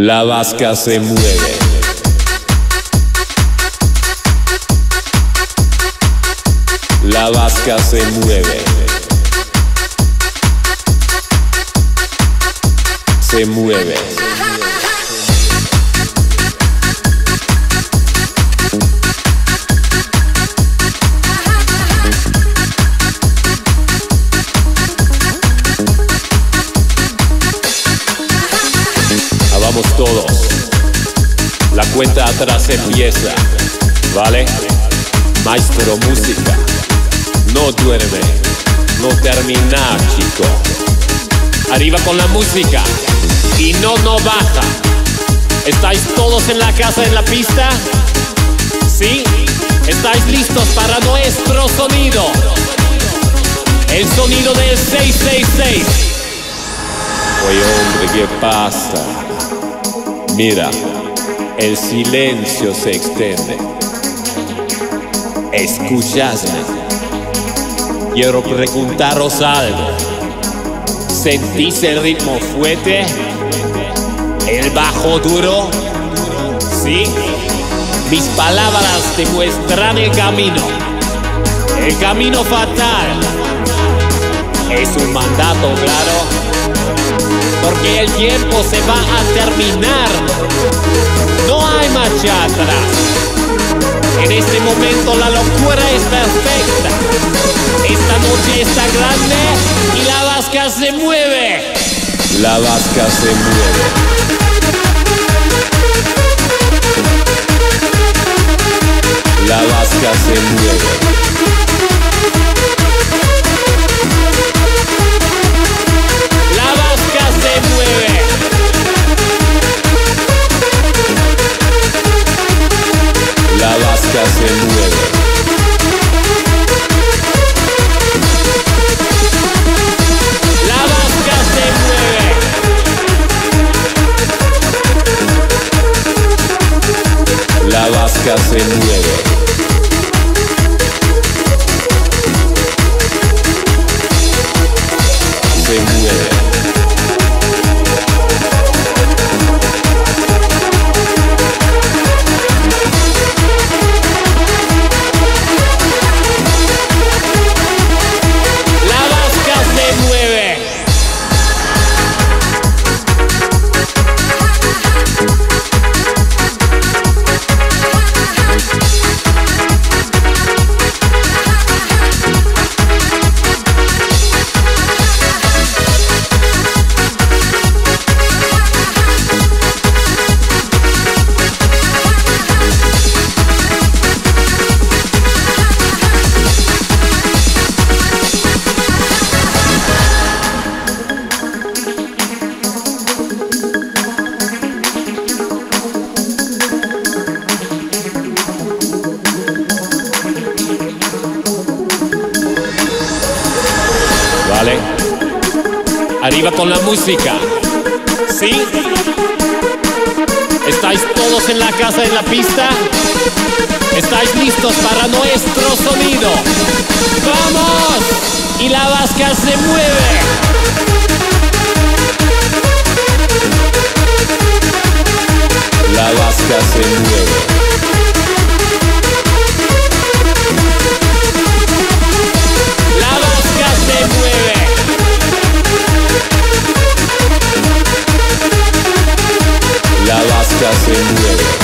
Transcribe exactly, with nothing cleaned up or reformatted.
La vasca se mueve. La vasca se mueve. Se mueve. Ah, vamos todos. La cuenta atrás empieza, ¿vale? Maestro música. No duerme, no termina, chico. Arriba con la música y no, no baja. ¿Estáis todos en la casa, en la pista? ¿Sí? ¿Estáis listos para nuestro sonido? El sonido del seis seis seis. Oye, hombre, ¿qué pasa? Mira, el silencio se extiende. Escuchadme. Quiero preguntaros algo. ¿Sentís el ritmo fuerte? ¿El bajo duro? ¿Sí? Mis palabras te muestran el camino. El camino fatal. Es un mandato, claro. Porque el tiempo se va a terminar. No hay marcha atrás. En este momento la locura es perfecta. Esta noche está grande y la vasca se mueve. La vasca se mueve. La vasca se mueve. La vasca se mueve. La vasca se mueve. La vasca se mueve. Se mueve. Arriba con la música. ¿Sí? ¿Estáis todos en la casa, en la pista? ¿Estáis listos para nuestro sonido? ¡Vamos! Y la vasca se mueve. La vasca se mueve. La vasca se mueve.